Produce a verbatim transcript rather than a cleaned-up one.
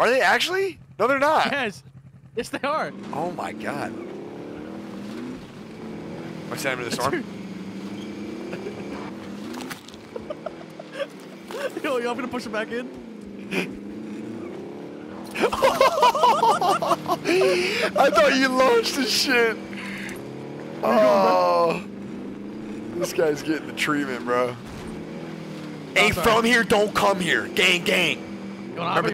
Are they actually? No, they're not. Yes. Yes, they are. Oh, my God. Am I standing in the storm? Yo, y'all gonna push him back in? I thought you launched this shit. Oh. This guy's getting the treatment, bro. Ain't from here, don't come here. Gang, gang. Remember